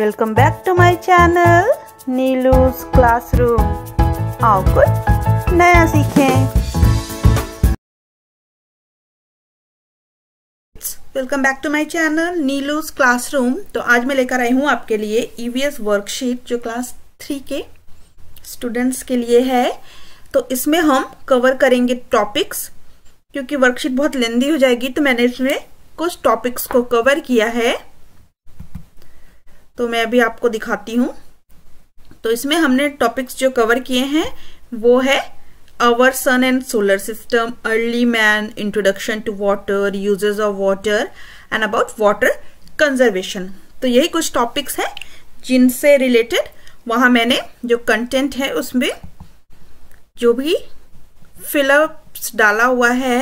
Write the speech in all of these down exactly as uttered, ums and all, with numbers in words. Welcome back to my channel Nilu's Classroom. आओ कुछ नया सीखें. Welcome back to my channel Nilu's Classroom. तो आज मैं लेकर आई हूँ आपके लिए E V S वर्कशीट जो क्लास थ्री के स्टूडेंट्स के लिए है. तो इसमें हम कवर करेंगे टॉपिक्स, क्योंकि वर्कशीट बहुत लेंदी हो जाएगी. तो मैंने इसमें कुछ टॉपिक्स को कवर किया है, तो मैं अभी आपको दिखाती हूँ. तो इसमें हमने टॉपिक्स जो कवर किए हैं वो है our sun and solar system, early man, introduction to water, uses of water and about water conservation. तो यही कुछ टॉपिक्स हैं जिनसे रिलेटेड वहाँ मैंने जो कंटेंट है उसमें जो भी फिलअप्स डाला हुआ है,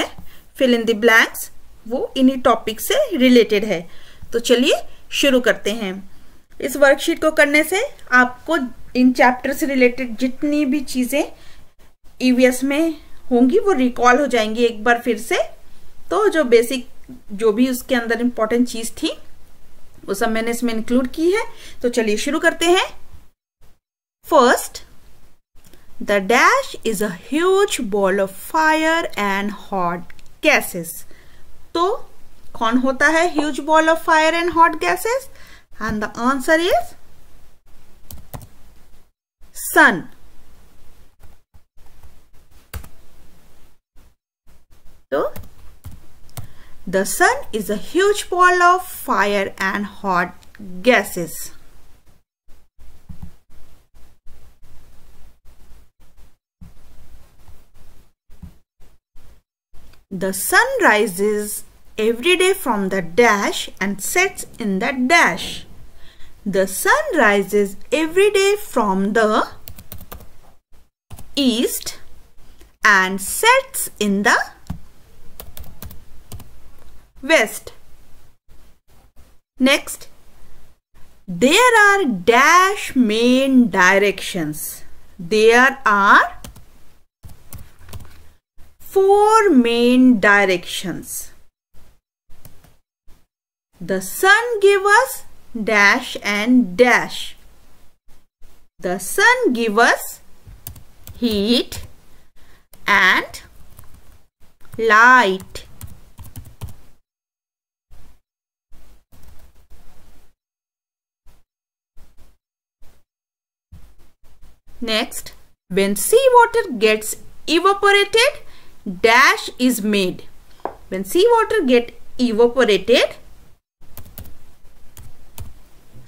फिल इन द ब्लैंक्स, वो इन्हीं टॉपिक से रिलेटेड है. तो चलिए शुरू करते हैं. इस वर्कशीट को करने से आपको इन चैप्टर से रिलेटेड जितनी भी चीज़ें E V S में होंगी वो रिकॉल हो जाएंगी एक बार फिर से. तो जो बेसिक जो भी उसके अंदर इम्पोर्टेंट चीज़ थी वो सब मैंने इसमें इंक्लूड की है. तो चलिए शुरू करते हैं. First, the dash is a huge ball of fire and hot gases. तो कौन होता है huge ball of fire and hot gases? And the answer is sun. So the sun is a huge ball of fire and hot gases. The sun rises every day from the dash and sets in the dash. The sun rises every day from the east and sets in the west. Next, there are dash main directions. There are four main directions. The sun give us dash and dash. The sun give us heat and light. Next, when seawater gets evaporated, dash is made. When seawater gets evaporated,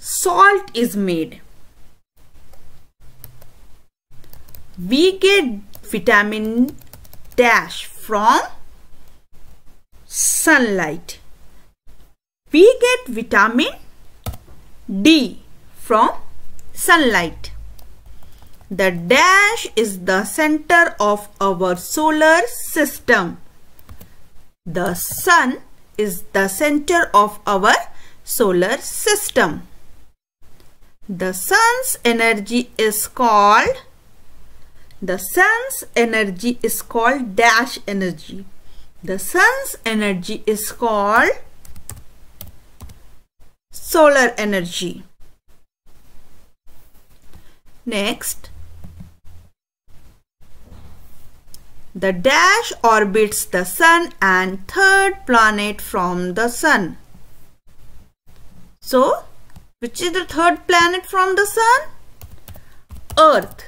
salt is made. We get vitamin dash from sunlight. We get vitamin D from sunlight. The dash is the center of our solar system. The sun is the center of our solar system. The sun's energy is called, the sun's energy is called dash energy. The sun's energy is called solar energy. Next, the dash orbits the sun and third planet from the sun. So, which is the third planet from the sun? Earth.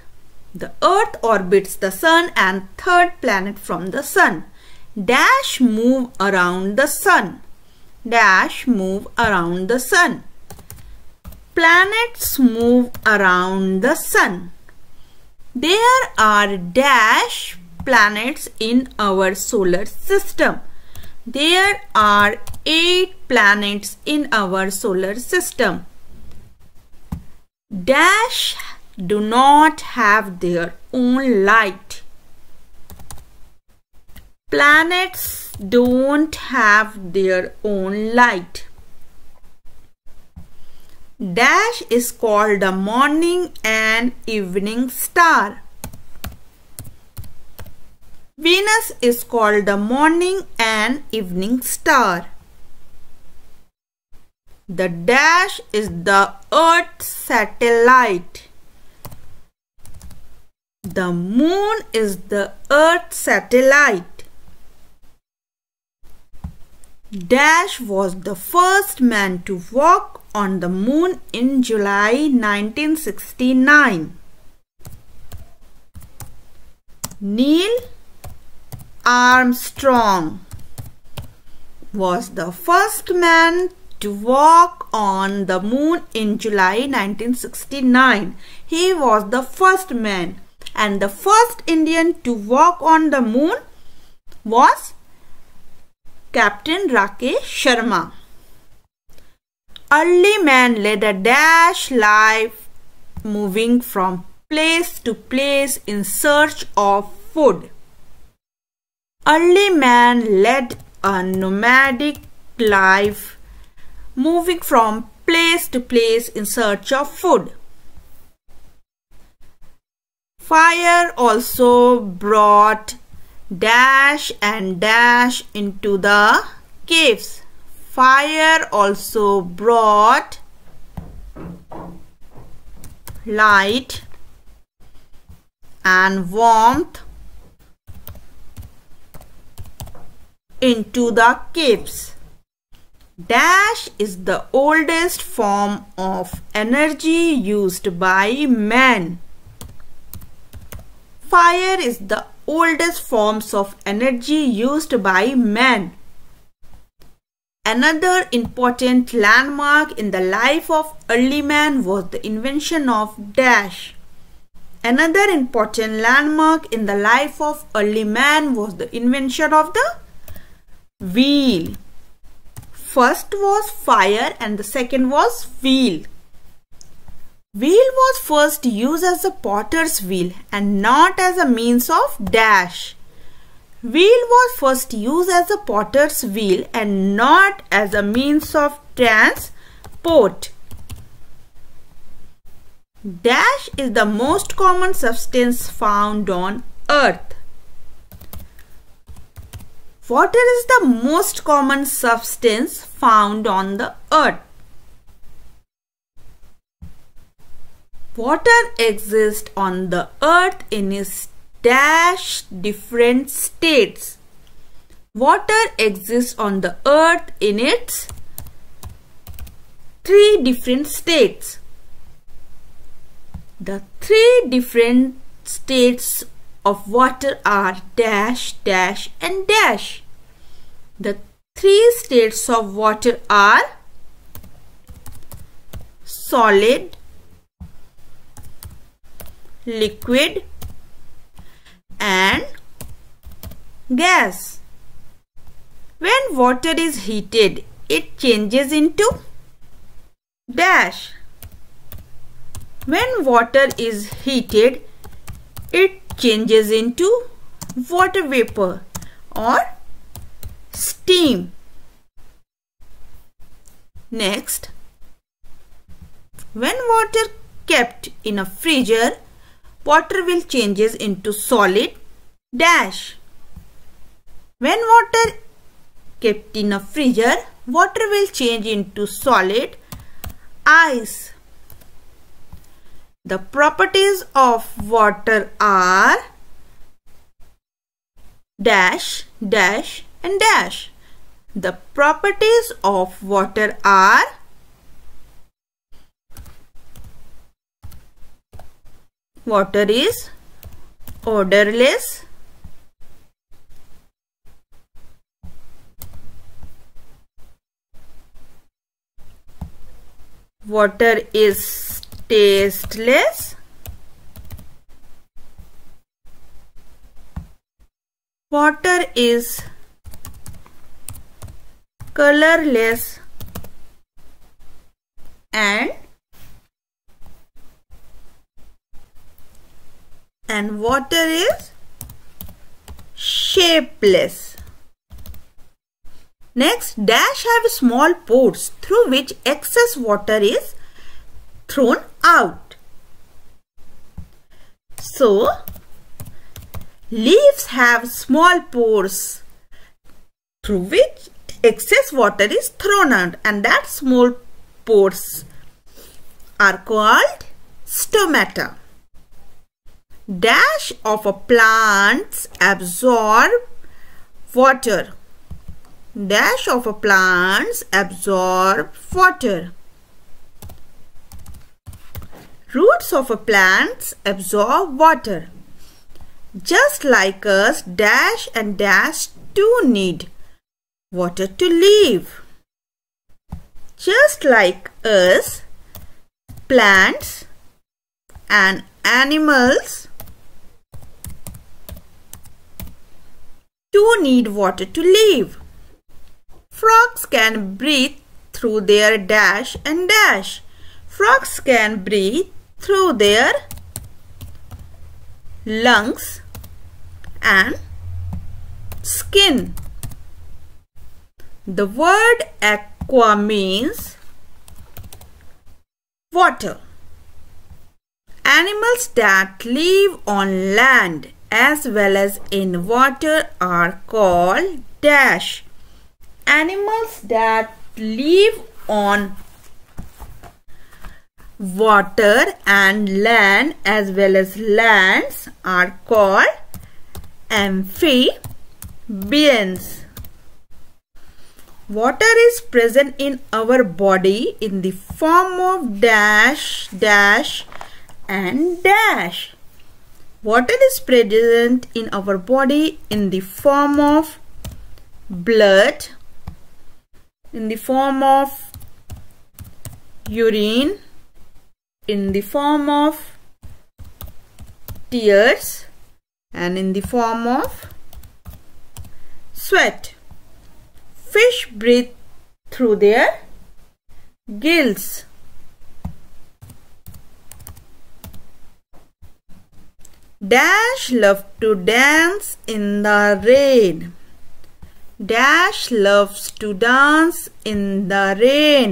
The earth orbits the sun and third planet from the sun. Dash move around the sun. Dash move around the sun. Planets move around the sun. There are dash planets in our solar system. There are eight planets in our solar system. Dash do not have their own light. Planets don't have their own light. Dash is called the morning and evening star. Venus is called the morning and evening star. The dash is the Earth's satellite. The moon is the Earth's satellite. Dash was the first man to walk on the moon in July nineteen sixty-nine. Neil Armstrong was the first man to walk on the moon in July nineteen sixty-nine. He was the first man, and the first Indian to walk on the moon was Captain Rakesh Sharma. Early man led a dash life, moving from place to place in search of food. Early man led a nomadic life, moving from place to place in search of food. Fire also brought dash and dash into the caves. Fire also brought light and warmth into the caves. Dash is the oldest form of energy used by man. Fire is the oldest forms of energy used by man. Another important landmark in the life of early man was the invention of dash. Another important landmark in the life of early man was the invention of the wheel. First was fire and the second was wheel. Wheel was first used as a potter's wheel and not as a means of dash. Wheel was first used as a potter's wheel and not as a means of transport. Dash is the most common substance found on Earth. Water is the most common substance found on the Earth. Water exists on the Earth in its dash different states. Water exists on the Earth in its three different states. The three different states of water are dash, dash and dash. The three states of water are solid, liquid and gas. When water is heated, it changes into dash. When water is heated, it changes into water vapor or steam. Next, when water kept in a freezer, water will changes into solid dash. When water kept in a freezer, water will change into solid ice. The properties of water are dash, dash and dash. The properties of water are water is odorless, water is tasteless, water is colorless and and water is shapeless. Next, dash have small pores through which excess water is thrown out. So, leaves have small pores through which excess water is thrown out, and that small pores are called stomata. Dash of a plants absorb water. Dash of a plants absorb water. Roots of a plants absorb water. Just like us, dash and dash too need water to live. Just like us, plants and animals too need water to live. Frogs can breathe through their dash and dash. Frogs can breathe through their lungs and skin. The word aqua means water. Animals that live on land as well as in water are called dash. Animals that live on water and land as well as lands are called amphibians. Water is present in our body in the form of dash, dash and dash. Water is present in our body in the form of blood, in the form of urine, in the form of tears and in the form of sweat. Fish breathe through their gills. Dash love to dance in the rain. Dash loves to dance in the rain.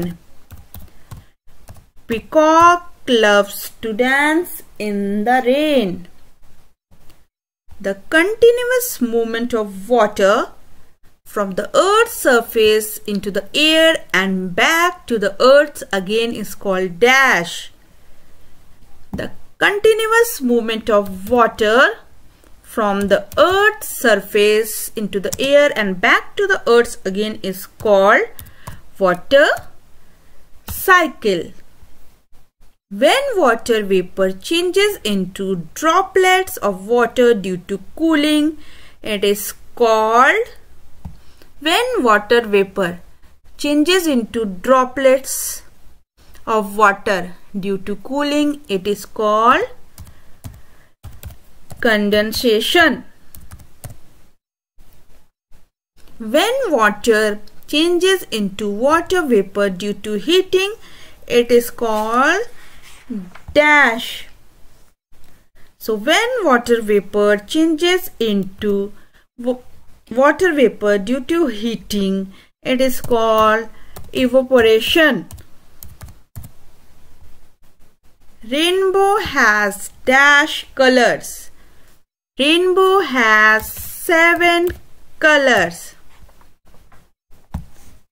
Peacock loves to dance in the rain. The continuous movement of water from the earth's surface into the air and back to the earth again is called dash. The continuous movement of water from the earth's surface into the air and back to the earth again is called water cycle. When water vapor changes into droplets of water due to cooling, it is called when water vapor changes into droplets of water due to cooling, it is called condensation. When water changes into water vapor due to heating, it is called dash. So when water vapor changes into water vapor due to heating, it is called evaporation. Rainbow has dash colors. Rainbow has seven colors.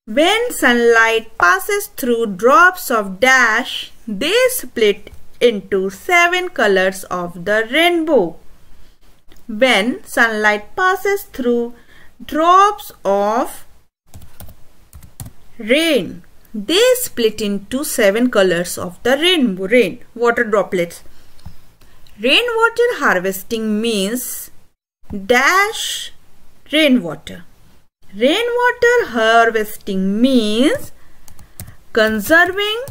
When sunlight passes through drops of dash, they split into seven colors of the rainbow. When sunlight passes through drops of rain, they split into seven colors of the rainbow. Rain, water droplets. Rainwater harvesting means dash rainwater. Rainwater harvesting means conserving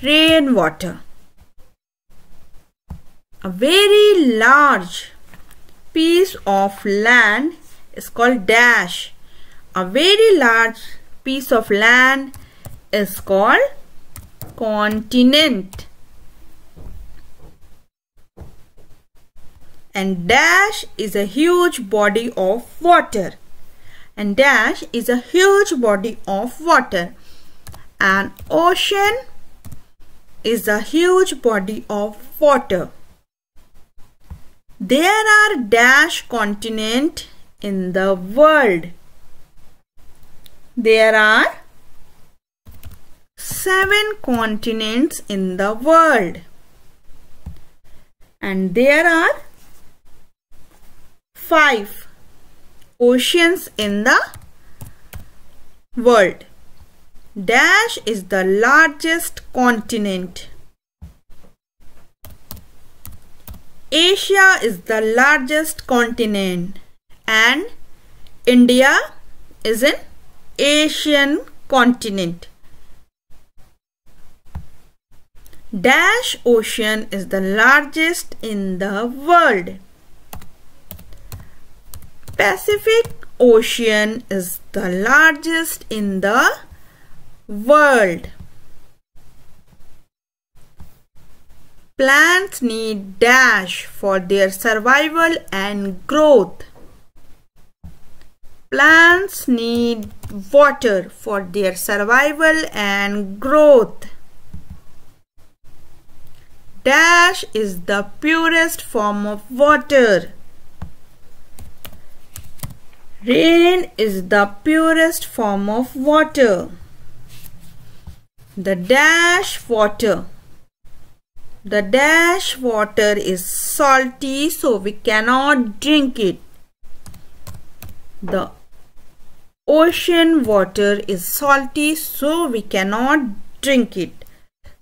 rainwater. A very large piece of land is called dash. A very large piece of land is called continent. And dash is a huge body of water. And dash is a huge body of water. An ocean is a huge body of water. There are dash continents in the world. There are seven continents in the world, and there are five oceans in the world. Dash is the largest continent. Asia is the largest continent, and India is an Asian continent. Dash ocean is the largest in the world. Pacific Ocean is the largest in the world. Plants need dash for their survival and growth. Plants need water for their survival and growth. Dash is the purest form of water. Rain is the purest form of water. The dash water. The dash water is salty, so we cannot drink it. The ocean water is salty, so we cannot drink it.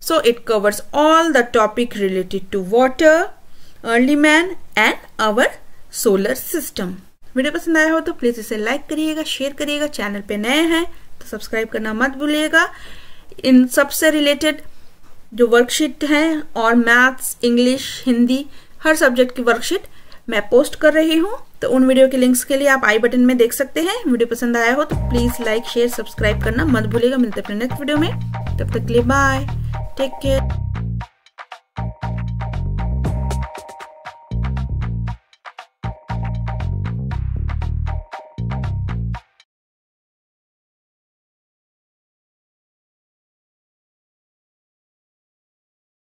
So it covers all the topic related to water, early man and our solar system. Video पसंद आया हो तो please इसे like करिएगा, share करिएगा. Channel पे नए हैं तो सब्सक्राइब करना मत भूलिएगा. इन सबसे रिलेटेड जो वर्कशीट हैं और मैथ्स, इंग्लिश, हिंदी हर सब्जेक्ट की वर्कशीट मैं पोस्ट कर रही हूँ, तो उन वीडियो के लिंक्स के लिए आप आई बटन में देख सकते हैं. वीडियो पसंद आया हो तो प्लीज़ लाइक, शेयर, सब्सक्राइब करना मत भूलिएगा. मिलते हैं अपने नेक्स्ट वीडियो में. तब तक के लिए बाय, टेक केयर.